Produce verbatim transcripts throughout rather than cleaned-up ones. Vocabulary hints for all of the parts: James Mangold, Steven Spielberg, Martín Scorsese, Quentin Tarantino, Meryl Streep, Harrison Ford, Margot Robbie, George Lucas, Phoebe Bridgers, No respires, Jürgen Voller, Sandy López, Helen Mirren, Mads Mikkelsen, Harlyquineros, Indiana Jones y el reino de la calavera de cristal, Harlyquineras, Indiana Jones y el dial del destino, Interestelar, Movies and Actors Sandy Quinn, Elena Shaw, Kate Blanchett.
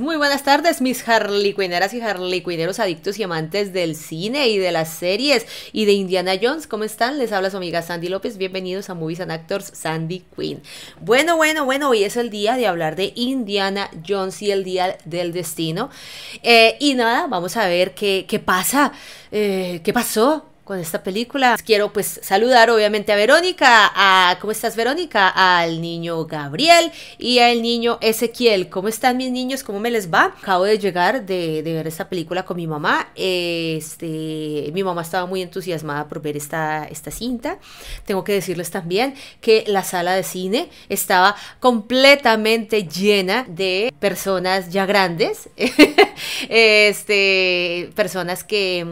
Muy buenas tardes, mis harlequineras y harlequineros adictos y amantes del cine y de las series y de Indiana Jones. ¿Cómo están? Les habla su amiga Sandy López. Bienvenidos a Movies and Actors Sandy Quinn. Bueno, bueno, bueno, hoy es el día de hablar de Indiana Jones y el dial del destino. Eh, y nada, vamos a ver qué, qué pasa, eh, qué pasó con esta película. Quiero pues saludar obviamente a Verónica, a ¿cómo estás Verónica? Al niño Gabriel y al niño Ezequiel. ¿Cómo están mis niños? ¿Cómo me les va? Acabo de llegar de, de ver esta película con mi mamá. Este, mi mamá estaba muy entusiasmada por ver esta, esta cinta. Tengo que decirles también que la sala de cine estaba completamente llena de personas ya grandes, este, personas que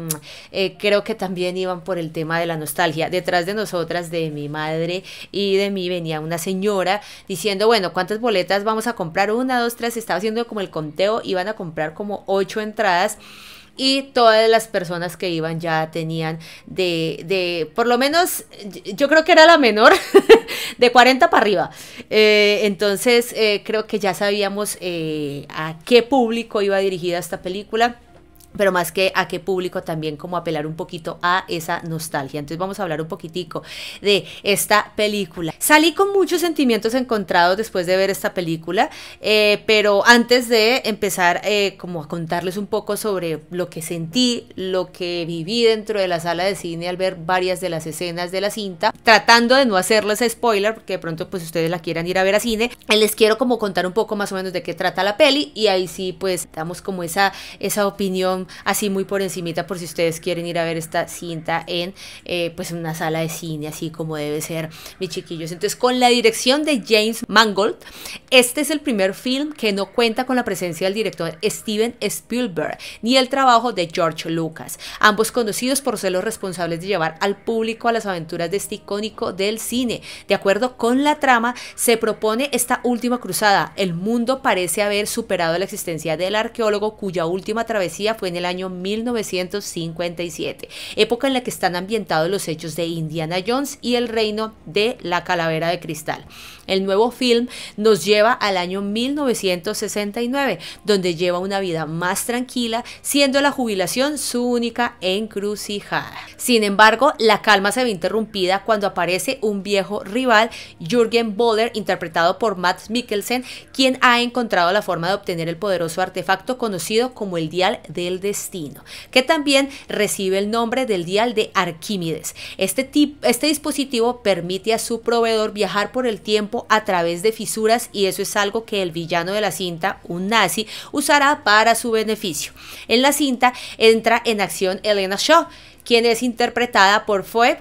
eh, creo que también iban por el tema de la nostalgia. Detrás de nosotras, de mi madre y de mí, venía una señora diciendo, bueno, ¿cuántas boletas vamos a comprar? Una, dos, tres, estaba haciendo como el conteo, iban a comprar como ocho entradas y todas las personas que iban ya tenían de, de por lo menos, yo creo que era la menor, de cuarenta para arriba. Eh, entonces, eh, creo que ya sabíamos eh, a qué público iba dirigida esta película, pero más que a qué público también como apelar un poquito a esa nostalgia. Entonces vamos a hablar un poquitico de esta película. Salí con muchos sentimientos encontrados después de ver esta película, eh, pero antes de empezar eh, como a contarles un poco sobre lo que sentí, lo que viví dentro de la sala de cine al ver varias de las escenas de la cinta, tratando de no hacerles spoiler, porque de pronto pues ustedes la quieran ir a ver a cine, les quiero como contar un poco más o menos de qué trata la peli, y ahí sí pues damos como esa, esa opinión así muy por encimita, por si ustedes quieren ir a ver esta cinta en eh, pues una sala de cine, así como debe ser, mis chiquillos. Entonces, con la dirección de James Mangold, este es el primer film que no cuenta con la presencia del director Steven Spielberg ni el trabajo de George Lucas, ambos conocidos por ser los responsables de llevar al público a las aventuras de este icónico del cine. De acuerdo con la trama, se propone esta última cruzada. El mundo parece haber superado la existencia del arqueólogo, cuya última travesía fue en el año mil novecientos cincuenta y siete, época en la que están ambientados los hechos de Indiana Jones y el reino de la calavera de cristal. El nuevo film nos lleva al año mil novecientos sesenta y nueve, donde lleva una vida más tranquila, siendo la jubilación su única encrucijada. Sin embargo, la calma se ve interrumpida cuando aparece un viejo rival, Jürgen Voller, interpretado por Mads Mikkelsen, quien ha encontrado la forma de obtener el poderoso artefacto conocido como el dial del destino, que también recibe el nombre del dial de Arquímedes. Este, tip, este dispositivo permite a su proveedor viajar por el tiempo a través de fisuras, y eso es algo que el villano de la cinta, un nazi, usará para su beneficio. En la cinta entra en acción Elena Shaw, quien es interpretada por Phoebe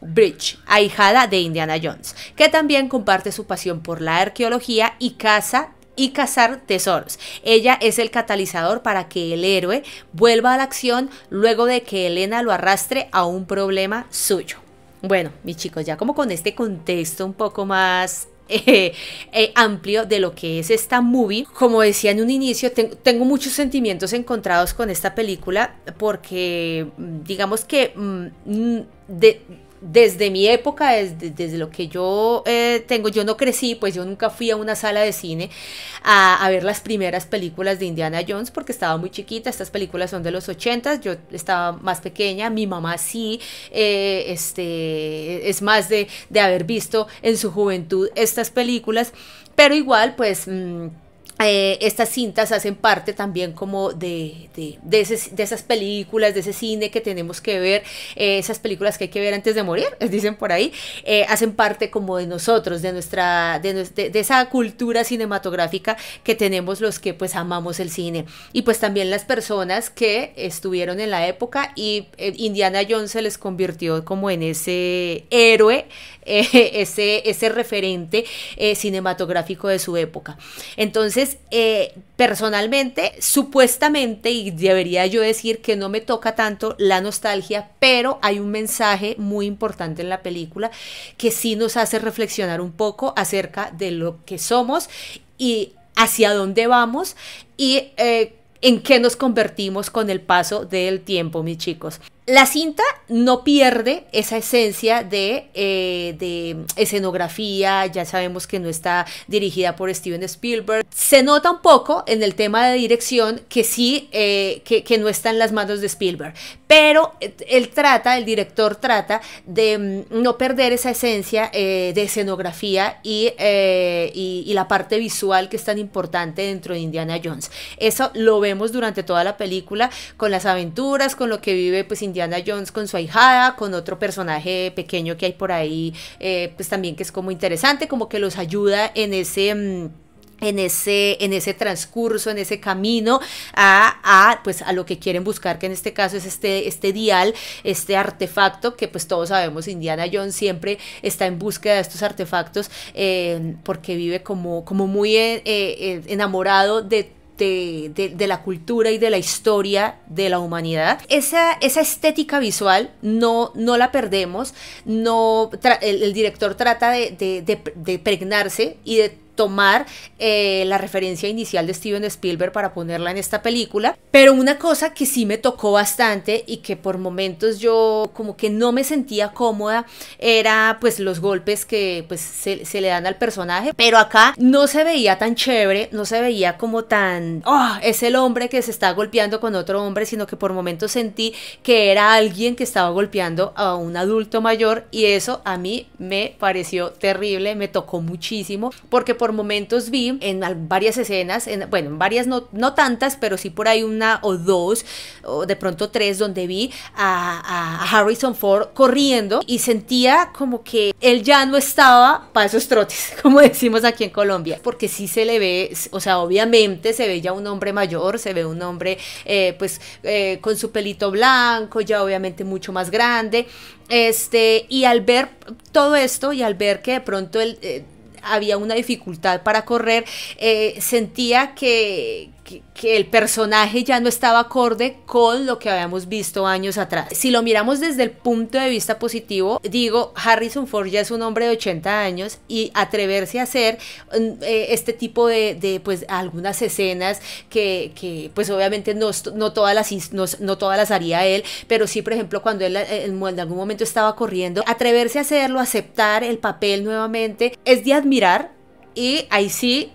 Bridgers, ahijada de Indiana Jones, que también comparte su pasión por la arqueología y caza y cazar tesoros. Ella es el catalizador para que el héroe vuelva a la acción luego de que Elena lo arrastre a un problema suyo. Bueno, mis chicos, ya como con este contexto un poco más Eh, eh, amplio de lo que es esta movie, como decía en un inicio, te tengo muchos sentimientos encontrados con esta película, porque digamos que mm, de desde mi época, desde, desde lo que yo eh, tengo, yo no crecí, pues yo nunca fui a una sala de cine a, a ver las primeras películas de Indiana Jones, porque estaba muy chiquita. Estas películas son de los ochentas, yo estaba más pequeña, mi mamá sí, eh, este, es más de, de haber visto en su juventud estas películas, pero igual pues Mmm, Eh, estas cintas hacen parte también como de, de, de, ese, de esas películas, de ese cine que tenemos que ver, eh, esas películas que hay que ver antes de morir, dicen por ahí, eh, hacen parte como de nosotros, de nuestra de, de, de esa cultura cinematográfica que tenemos los que pues amamos el cine, y pues también las personas que estuvieron en la época, y eh, Indiana Jones se les convirtió como en ese héroe, eh, ese, ese referente eh, cinematográfico de su época. Entonces, Eh, personalmente, supuestamente, y debería yo decir que no me toca tanto la nostalgia, pero hay un mensaje muy importante en la película que sí nos hace reflexionar un poco acerca de lo que somos y hacia dónde vamos y eh, en qué nos convertimos con el paso del tiempo, mis chicos. La cinta no pierde esa esencia de, eh, de escenografía, ya sabemos que no está dirigida por Steven Spielberg. Se nota un poco en el tema de dirección que sí, eh, que, que no está en las manos de Spielberg, pero él trata, el director trata de no perder esa esencia eh, de escenografía y, eh, y, y la parte visual que es tan importante dentro de Indiana Jones. Eso lo vemos durante toda la película con las aventuras, con lo que vive pues Indiana Jones con su ahijada, con otro personaje pequeño que hay por ahí, eh, pues también que es como interesante, como que los ayuda en ese, en ese, en ese transcurso, en ese camino a, a, pues a lo que quieren buscar, que en este caso es este, este dial, este artefacto que pues todos sabemos, Indiana Jones siempre está en búsqueda de estos artefactos eh, porque vive como, como muy eh, eh, enamorado de De, de, de la cultura y de la historia de la humanidad. Esa, esa estética visual no, no la perdemos, no, el, el director trata de, de, de, de pregnarse y de tomar eh, la referencia inicial de Steven Spielberg para ponerla en esta película. Pero una cosa que sí me tocó bastante y que por momentos yo como que no me sentía cómoda era pues los golpes que pues se, se le dan al personaje, pero acá no se veía tan chévere, no se veía como tan oh, es el hombre que se está golpeando con otro hombre, sino que por momentos sentí que era alguien que estaba golpeando a un adulto mayor, y eso a mí me pareció terrible, me tocó muchísimo, porque por momentos vi en varias escenas, en, bueno, en varias no, no tantas, pero sí por ahí una o dos, o de pronto tres, donde vi a, a Harrison Ford corriendo y sentía como que él ya no estaba para esos trotes, como decimos aquí en Colombia, porque sí se le ve, o sea, obviamente se ve ya un hombre mayor, se ve un hombre eh, pues eh, con su pelito blanco, ya obviamente mucho más grande, este, y al ver todo esto y al ver que de pronto él... Eh, había una dificultad para correr, eh, sentía que, que, que el personaje ya no estaba acorde con lo que habíamos visto años atrás. Si lo miramos desde el punto de vista positivo, digo, Harrison Ford ya es un hombre de ochenta años y atreverse a hacer eh, este tipo de, de pues, algunas escenas que, que pues obviamente no, no, todas las, no, no todas las haría él, pero sí, por ejemplo, cuando él en algún momento estaba corriendo, atreverse a hacerlo, aceptar el papel nuevamente, es de admirar mirar, y ahí sí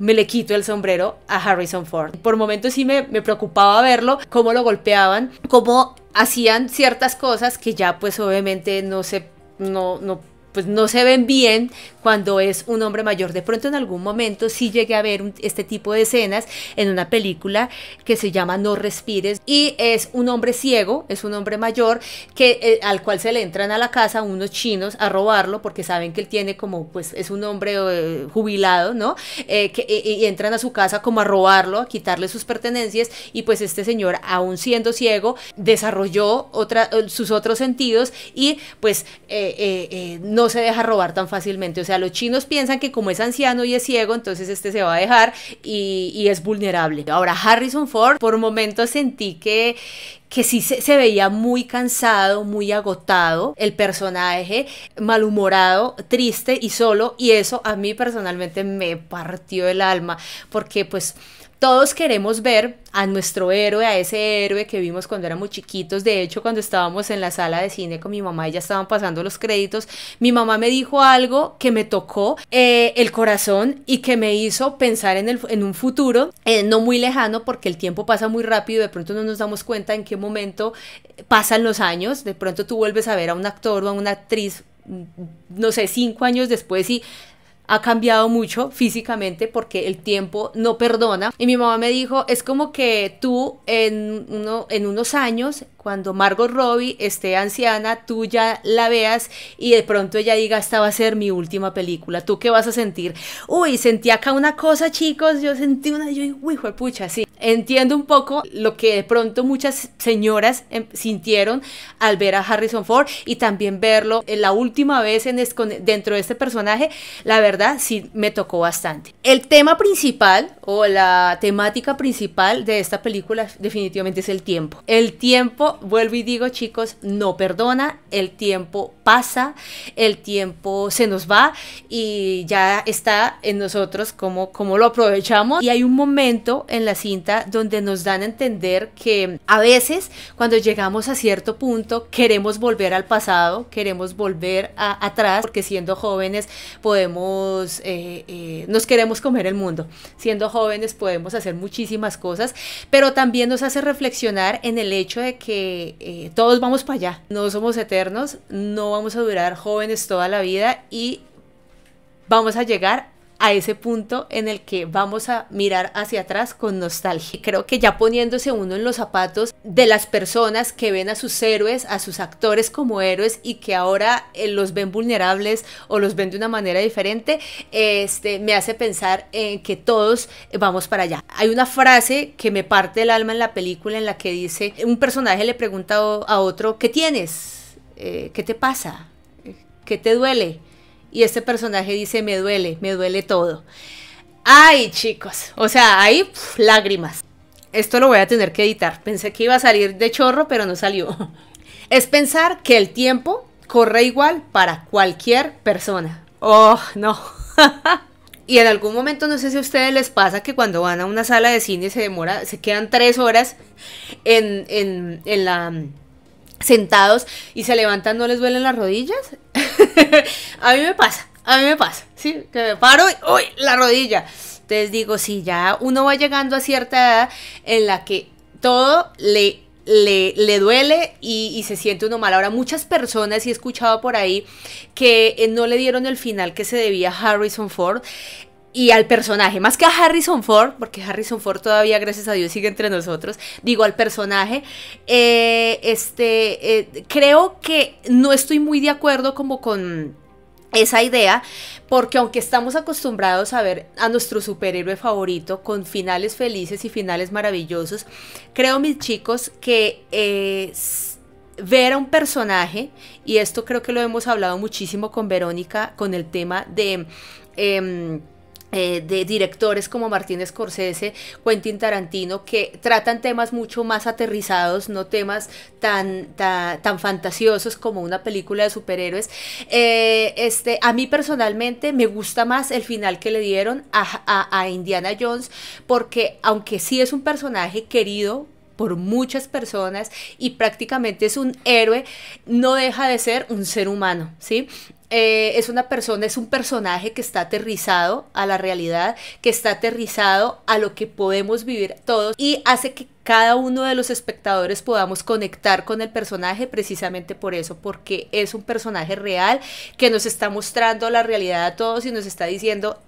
me le quito el sombrero a Harrison Ford. Por momentos sí me, me preocupaba verlo, cómo lo golpeaban, cómo hacían ciertas cosas que ya pues obviamente no se, no, no, pues no se ven bien cuando es un hombre mayor. De pronto en algún momento sí llegué a ver un, este tipo de escenas en una película que se llama No Respires, y es un hombre ciego, es un hombre mayor que, eh, al cual se le entran a la casa unos chinos a robarlo porque saben que él tiene como, pues es un hombre eh, jubilado, ¿no? Eh, que, eh, y entran a su casa como a robarlo, a quitarle sus pertenencias, y pues este señor, aún siendo ciego, desarrolló otra, sus otros sentidos y pues eh, eh, eh, no se deja robar tan fácilmente. O sea, los chinos piensan que como es anciano y es ciego, entonces este se va a dejar y, y es vulnerable. Ahora, Harrison Ford, por momentos sentí que, que sí se, se veía muy cansado, muy agotado, el personaje malhumorado, triste y solo, y eso a mí personalmente me partió el alma, porque pues todos queremos ver a nuestro héroe, a ese héroe que vimos cuando éramos chiquitos. De hecho, cuando estábamos en la sala de cine con mi mamá y ya estaban pasando los créditos, mi mamá me dijo algo que me tocó eh, el corazón y que me hizo pensar en, el, en un futuro eh, no muy lejano, porque el tiempo pasa muy rápido, de pronto no nos damos cuenta en qué momento pasan los años. De pronto tú vuelves a ver a un actor o a una actriz, no sé, cinco años después y ha cambiado mucho físicamente, porque el tiempo no perdona. Y mi mamá me dijo, es como que tú en, uno, en unos años, cuando Margot Robbie esté anciana, tú ya la veas y de pronto ella diga, esta va a ser mi última película. ¿Tú qué vas a sentir? Uy, sentí acá una cosa, chicos, yo sentí una, yo uy, juepucha, sí. Entiendo un poco lo que de pronto muchas señoras sintieron al ver a Harrison Ford, y también verlo en la última vez en es, dentro de este personaje, la verdad sí me tocó bastante. El tema principal o la temática principal de esta película definitivamente es el tiempo. El tiempo Pero vuelvo y digo, chicos, no perdona, el tiempo pasa, el tiempo se nos va y ya está en nosotros cómo, cómo lo aprovechamos. Y hay un momento en la cinta donde nos dan a entender que a veces cuando llegamos a cierto punto queremos volver al pasado, queremos volver a, atrás, porque siendo jóvenes podemos, eh, eh, nos queremos comer el mundo. Siendo jóvenes podemos hacer muchísimas cosas, pero también nos hace reflexionar en el hecho de que eh, todos vamos para allá, no somos eternos, no vamos a durar jóvenes toda la vida y vamos a llegar a ese punto en el que vamos a mirar hacia atrás con nostalgia. Creo que ya poniéndose uno en los zapatos de las personas que ven a sus héroes, a sus actores como héroes y que ahora eh, los ven vulnerables o los ven de una manera diferente, este, me hace pensar en que todos vamos para allá. Hay una frase que me parte el alma en la película en la que dice, un personaje le pregunta a otro, ¿qué tienes? Eh, ¿qué te pasa? ¿Qué te duele? Y este personaje dice, me duele, me duele todo. Ay, chicos, o sea, ahí pf, lágrimas. Esto lo voy a tener que editar. Pensé que iba a salir de chorro, pero no salió. Es pensar que el tiempo corre igual para cualquier persona. Oh, no. Y en algún momento, no sé si a ustedes les pasa que cuando van a una sala de cine se demora, se quedan tres horas en, en, en la... sentados y se levantan, ¿no les duelen las rodillas? A mí me pasa, a mí me pasa, ¿sí? Que me paro y ¡uy! La rodilla. Entonces digo, si ya uno va llegando a cierta edad en la que todo le, le, le duele y, y se siente uno mal. Ahora, muchas personas, y he escuchado por ahí, que no le dieron el final que se debía a Harrison Ford y al personaje, más que a Harrison Ford, porque Harrison Ford todavía, gracias a Dios, sigue entre nosotros, digo al personaje, eh, este, eh, creo que no estoy muy de acuerdo como con esa idea, porque aunque estamos acostumbrados a ver a nuestro superhéroe favorito con finales felices y finales maravillosos, creo, mis chicos, que eh, ver a un personaje, y esto creo que lo hemos hablado muchísimo con Verónica, con el tema de... Eh, Eh, de directores como Martín Scorsese, Quentin Tarantino, que tratan temas mucho más aterrizados, no temas tan, tan, tan fantasiosos como una película de superhéroes. Eh, este, a mí personalmente me gusta más el final que le dieron a, a, a Indiana Jones, porque aunque sí es un personaje querido por muchas personas y prácticamente es un héroe, no deja de ser un ser humano, ¿sí? Eh, es una persona, es un personaje que está aterrizado a la realidad, que está aterrizado a lo que podemos vivir todos y hace que cada uno de los espectadores podamos conectar con el personaje precisamente por eso, porque es un personaje real que nos está mostrando la realidad a todos y nos está diciendo...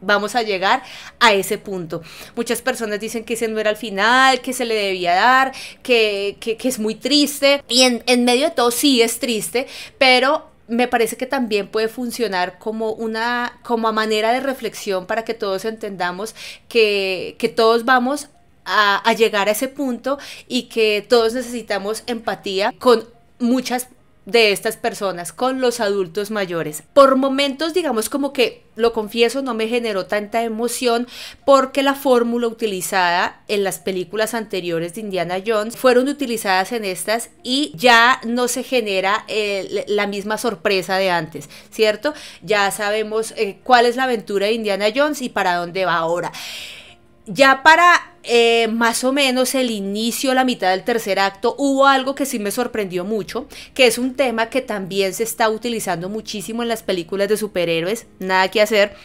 vamos a llegar a ese punto. Muchas personas dicen que ese no era el final, que se le debía dar, que, que, que es muy triste. Y en, en medio de todo sí es triste, pero me parece que también puede funcionar como una como manera de reflexión para que todos entendamos que, que todos vamos a, a llegar a ese punto y que todos necesitamos empatía con muchas personas de estas personas, con los adultos mayores. Por momentos, digamos, como que, lo confieso, no me generó tanta emoción porque la fórmula utilizada en las películas anteriores de Indiana Jones fueron utilizadas en estas y ya no se genera eh, la misma sorpresa de antes, ¿cierto? Ya sabemos eh, cuál es la aventura de Indiana Jones y para dónde va ahora. Ya para eh, más o menos el inicio, la mitad del tercer acto, hubo algo que sí me sorprendió mucho, que es un tema que también se está utilizando muchísimo en las películas de superhéroes, nada que hacer,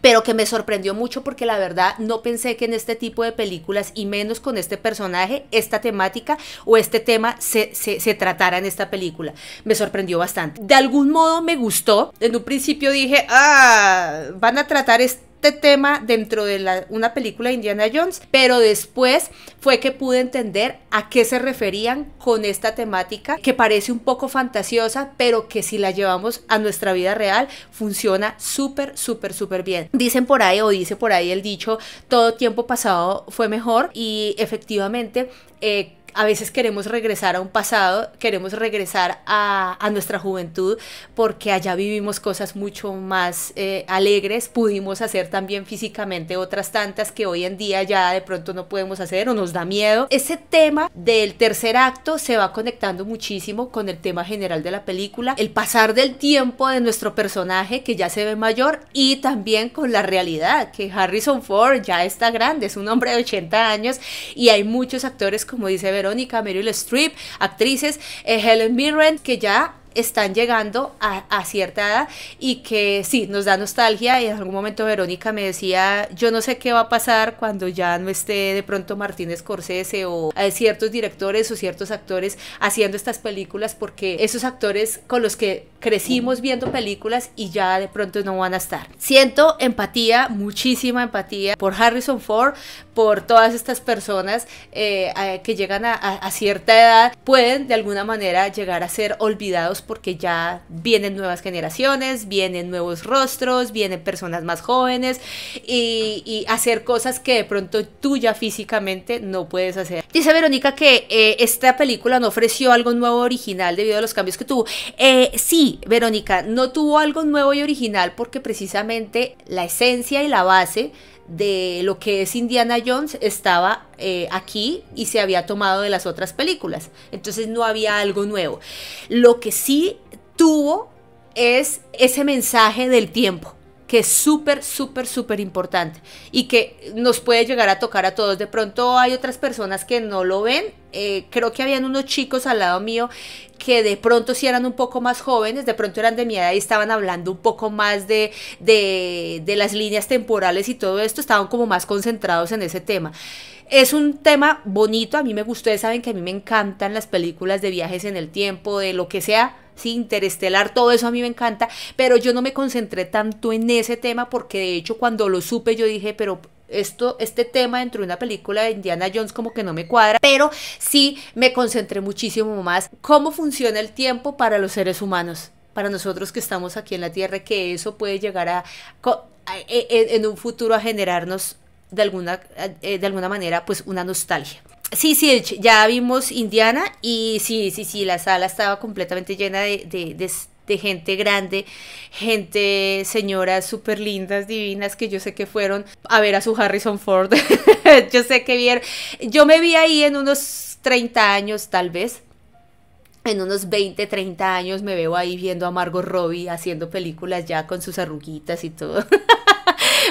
pero que me sorprendió mucho porque la verdad no pensé que en este tipo de películas, y menos con este personaje, esta temática o este tema se, se, se tratara en esta película. Me sorprendió bastante. De algún modo me gustó. En un principio dije, ah, van a tratar este... este tema dentro de la, una película de Indiana Jones, pero después fue que pude entender a qué se referían con esta temática que parece un poco fantasiosa, pero que si la llevamos a nuestra vida real funciona súper, súper, súper bien. Dicen por ahí, o dice por ahí el dicho, todo tiempo pasado fue mejor, y efectivamente eh, a veces queremos regresar a un pasado, queremos regresar a, a nuestra juventud, porque allá vivimos cosas mucho más eh, alegres, pudimos hacer también físicamente otras tantas que hoy en día ya de pronto no podemos hacer o nos da miedo. Ese tema del tercer acto se va conectando muchísimo con el tema general de la película, el pasar del tiempo de nuestro personaje que ya se ve mayor, y también con la realidad, que Harrison Ford ya está grande, es un hombre de ochenta años, y hay muchos actores, como dice Verónica, Meryl Streep, actrices, eh, Helen Mirren, que ya están llegando a, a cierta edad, y que sí, nos da nostalgia. Y en algún momento Verónica me decía, yo no sé qué va a pasar cuando ya no esté de pronto Martín Scorsese o eh, ciertos directores o ciertos actores haciendo estas películas, porque esos actores con los que crecimos viendo películas y ya de pronto no van a estar. Siento empatía, muchísima empatía por Harrison Ford, por todas estas personas eh, a, que llegan a, a, a cierta edad, pueden de alguna manera llegar a ser olvidados, porque ya vienen nuevas generaciones, vienen nuevos rostros, vienen personas más jóvenes, y, y hacer cosas que de pronto tú ya físicamente no puedes hacer. Dice Verónica que eh, esta película no ofreció algo nuevo original debido a los cambios que tuvo. Eh, sí, Verónica, no tuvo algo nuevo y original, porque precisamente la esencia y la base de lo que es Indiana Jones estaba eh, aquí y se había tomado de las otras películas. Entonces no había algo nuevo. Lo que sí tuvo es ese mensaje del tiempo, que es súper, súper, súper importante y que nos puede llegar a tocar a todos. De pronto hay otras personas que no lo ven. Eh, creo que habían unos chicos al lado mío que de pronto sí eran un poco más jóvenes, de pronto eran de mi edad y estaban hablando un poco más de, de, de las líneas temporales y todo esto, estaban como más concentrados en ese tema. Es un tema bonito, a mí me gustó, saben que a mí me encantan las películas de viajes en el tiempo, de lo que sea, sí, Interestelar, todo eso a mí me encanta, pero yo no me concentré tanto en ese tema, porque de hecho cuando lo supe yo dije, pero esto, este tema dentro de una película de Indiana Jones como que no me cuadra, pero sí me concentré muchísimo más cómo funciona el tiempo para los seres humanos, para nosotros que estamos aquí en la Tierra, que eso puede llegar a, a, en un futuro a generarnos de alguna, de alguna manera pues una nostalgia. Sí, sí, ya vimos Indiana y sí, sí, sí, la sala estaba completamente llena de, de, de, de gente grande, gente, señoras súper lindas, divinas, que yo sé que fueron a ver a su Harrison Ford. Yo sé que vieron, yo me vi ahí en unos treinta años tal vez. En unos veinte, treinta años me veo ahí viendo a Margot Robbie haciendo películas ya con sus arruguitas y todo.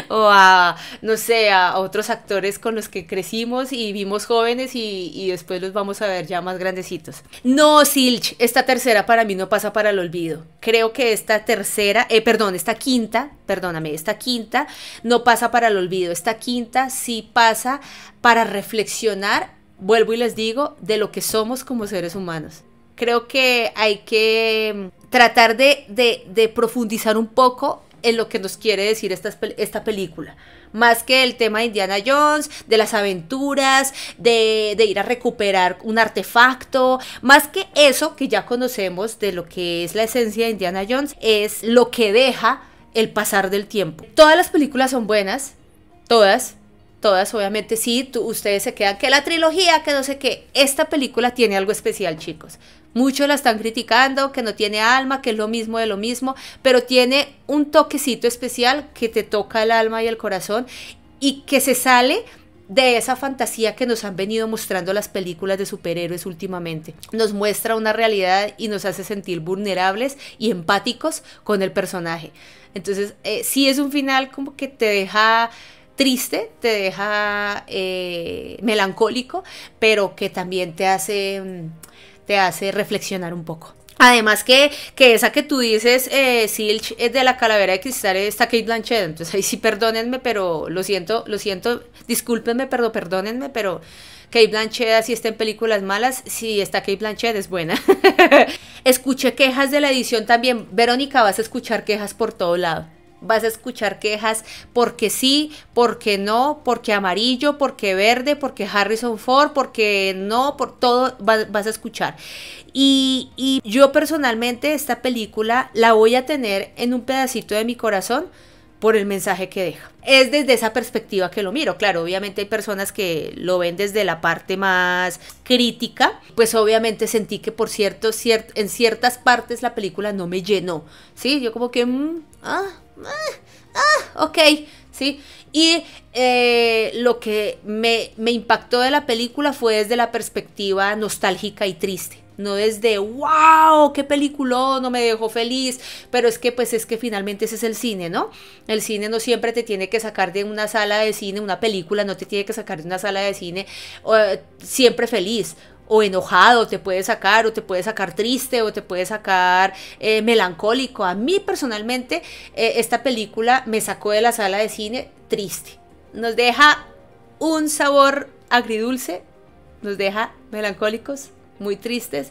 O a, no sé, a otros actores con los que crecimos y vimos jóvenes y, y después los vamos a ver ya más grandecitos. No, Silch, esta tercera para mí no pasa para el olvido. Creo que esta tercera, eh, perdón, esta quinta, perdóname, esta quinta no pasa para el olvido. Esta quinta sí pasa para reflexionar, vuelvo y les digo, de lo que somos como seres humanos. Creo que hay que tratar de, de, de profundizar un poco en lo que nos quiere decir esta, esta película, más que el tema de Indiana Jones, de las aventuras, de, de ir a recuperar un artefacto, más que eso que ya conocemos de lo que es la esencia de Indiana Jones, es lo que deja el pasar del tiempo. Todas las películas son buenas, todas, todas obviamente sí, tú, ustedes se quedan que la trilogía, que no sé qué, esta película tiene algo especial, chicos. Muchos la están criticando, que no tiene alma, que es lo mismo de lo mismo, pero tiene un toquecito especial que te toca el alma y el corazón y que se sale de esa fantasía que nos han venido mostrando las películas de superhéroes últimamente. Nos muestra una realidad y nos hace sentir vulnerables y empáticos con el personaje. Entonces, eh, sí es un final como que te deja triste, te deja eh, melancólico, pero que también te hace... te hace reflexionar un poco. Además que, que esa que tú dices, eh, Silch, es de la calavera de cristal, está Kate Blanchett, entonces ahí sí perdónenme, pero lo siento, lo siento, discúlpenme, pero perdónenme, pero Kate Blanchett así está en películas malas, si está Kate Blanchett es buena. Escuché quejas de la edición también, Verónica, vas a escuchar quejas por todo lado. Vas a escuchar quejas porque sí, porque no, porque amarillo, porque verde, porque Harrison Ford, porque no, por todo vas, vas a escuchar. Y, y yo personalmente esta película la voy a tener en un pedacito de mi corazón por el mensaje que deja. Es desde esa perspectiva que lo miro. Claro, obviamente hay personas que lo ven desde la parte más crítica. Pues obviamente sentí que por cierto, ciert, en ciertas partes la película no me llenó. Sí, yo como que... Mm, ah, ah, ah, ok, sí. Y eh, lo que me, me impactó de la película fue desde la perspectiva nostálgica y triste. No desde, wow, qué película, no me dejó feliz, pero es que pues es que finalmente ese es el cine, ¿no? El cine no siempre te tiene que sacar de una sala de cine, una película no te tiene que sacar de una sala de cine eh, siempre feliz o enojado, te puede sacar, o te puede sacar triste, o te puede sacar eh, melancólico. A mí personalmente eh, esta película me sacó de la sala de cine triste, nos deja un sabor agridulce, nos deja melancólicos, muy tristes,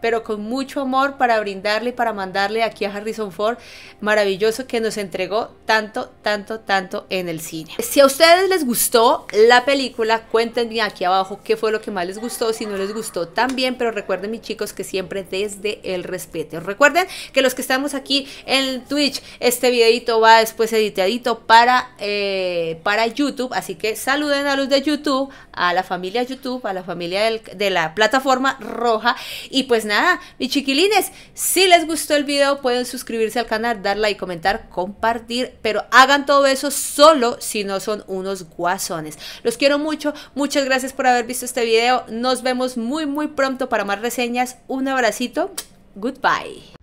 pero con mucho amor para brindarle, para mandarle aquí a Harrison Ford, maravilloso, que nos entregó tanto, tanto, tanto en el cine. Si a ustedes les gustó la película, cuéntenme aquí abajo qué fue lo que más les gustó, si no les gustó también, pero recuerden, mis chicos, que siempre desde el respeto. Recuerden que los que estamos aquí en Twitch, este videito va después editadito para, eh, para YouTube, así que saluden a los de YouTube, a la familia YouTube, a la familia del, de la plataforma roja, y pues nada, mis chiquilines, si les gustó el video pueden suscribirse al canal, dar like, comentar, compartir, pero hagan todo eso solo si no son unos guasones. Los quiero mucho, muchas gracias por haber visto este video, nos vemos muy muy pronto para más reseñas, un abracito, goodbye.